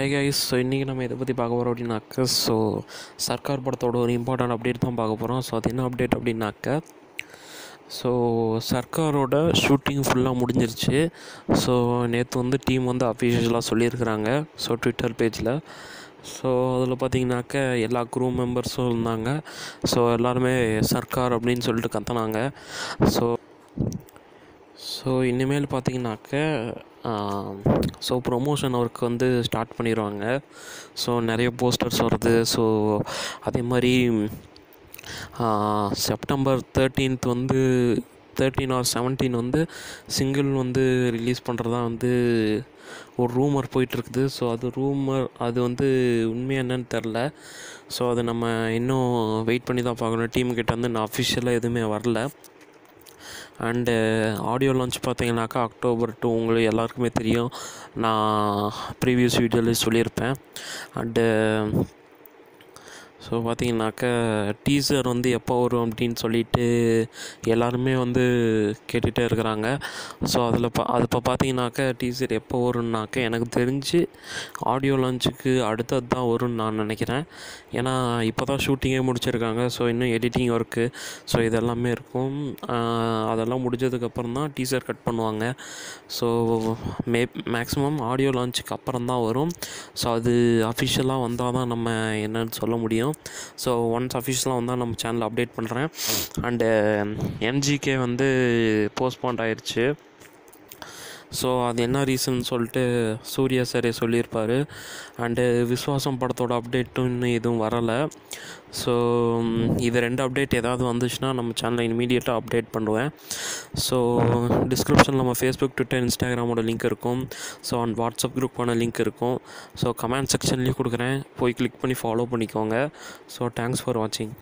Hi guys, so இன்றைக்கி நம்ம இதை பற்றி பார்க்க போகிறோம் அப்படின்னாக்க, ஸோ சர்க்கார் படத்தோட ஒரு இம்பார்ட்டன்ட் அப்டேட் தான் பார்க்க போகிறோம். ஸோ அது என்ன அப்டேட் அப்படின்னாக்க, ஸோ சர்க்காரோட ஷூட்டிங் ஃபுல்லாக முடிஞ்சிருச்சு. ஸோ நேற்று வந்து டீம் வந்து அஃபிஷியலாக சொல்லியிருக்கிறாங்க, ஸோ ட்விட்டர் பேஜில். ஸோ அதில் பார்த்திங்கனாக்க எல்லா க்ரூ மெம்பர்ஸும் இருந்தாங்க. ஸோ எல்லாருமே சர்க்கார் அப்படின்னு சொல்லிட்டு கத்துனாங்க. ஸோ இனிமேல் பார்த்திங்கனாக்க ஸோ ப்ரொமோஷன் ஒர்க் வந்து ஸ்டார்ட் பண்ணிடுவாங்க. ஸோ நிறைய போஸ்டர்ஸ் வருது. ஸோ அதே மாதிரி செப்டம்பர் 13 வந்து 13 or 17 வந்து சிங்கிள் வந்து ரிலீஸ் பண்ணுறதா வந்து ஒரு ரூமர் போயிட்டுருக்குது. ஸோ அது ரூமர், அது வந்து உண்மையாக என்னன்னு தெரில. ஸோ அது நம்ம இன்னும் வெயிட் பண்ணி தான் பார்க்கணும். டீம்கிட்ட வந்து நான் அஃபிஷியலாக எதுவுமே வரல. அண்டு ஆடியோ லான்ச் பார்த்தீங்கன்னாக்கா அக்டோபர் 2 உங்களுக்கு எல்லாருக்குமே தெரியும், நான் ப்ரீவியஸ் வீடியோவில் சொல்லியிருப்பேன். அண்டு ஸோ பார்த்திங்கனாக்க டீசர் வந்து எப்போ வரும் அப்படின்னு சொல்லிட்டு எல்லாருமே வந்து கேட்டுகிட்டே இருக்கிறாங்க. ஸோ அதில் இப்போ பார்த்திங்கனாக்க டீசர் எப்போ வரும்னாக்க எனக்கு தெரிஞ்சு ஆடியோ லான்ச்சுக்கு அடுத்தது தான் வரும்னு நான் நினைக்கிறேன். ஏன்னா இப்போ தான் ஷூட்டிங்கே முடிச்சிருக்காங்க. ஸோ இன்னும் எடிட்டிங் ஒர்க்கு, ஸோ இதெல்லாமே இருக்கும். அதெல்லாம் முடிஞ்சதுக்கப்புறம் தான் டீசர் கட் பண்ணுவாங்க. ஸோ மேக்ஸிமம் ஆடியோ லான்ச்சுக்கு அப்புறம் தான் வரும். ஸோ அது அஃபிஷியலாக வந்தால் தான் நம்ம என்னன்னு சொல்ல முடியும். ஸோ ஒன்ஸ் அஃபிஷியலாக வந்தால் நம்ம சேனலில் அப்டேட் பண்ணுறேன். அண்டு எம்ஜிகே வந்து போஸ்ட்போண்ட் ஆயிடுச்சு. ஸோ அது என்ன ரீசன் சொல்லிட்டு சூர்யா சாரே சொல்லியிருப்பார். அண்டு விஸ்வாசம் படத்தோட அப்டேட்டுன்னு எதுவும் வரலை. ஸோ இது 2 அப்டேட் ஏதாவது வந்துச்சுன்னா நம்ம சேனலை இமீடியட்டாக அப்டேட் பண்ணுவேன். ஸோ டிஸ்கிரிப்ஷனில் நம்ம ஃபேஸ்புக், ட்விட்டர், இன்ஸ்டாகிராமோட லிங்க் இருக்கும். ஸோ அண்ட் வாட்ஸ்அப் குரூப்பான லிங்க் இருக்கும். ஸோ கமெண்ட் செக்ஷன்லேயும் கொடுக்குறேன், போய் கிளிக் பண்ணி ஃபாலோ பண்ணிக்கோங்க. ஸோ தேங்க்ஸ் ஃபார் வாட்சிங்.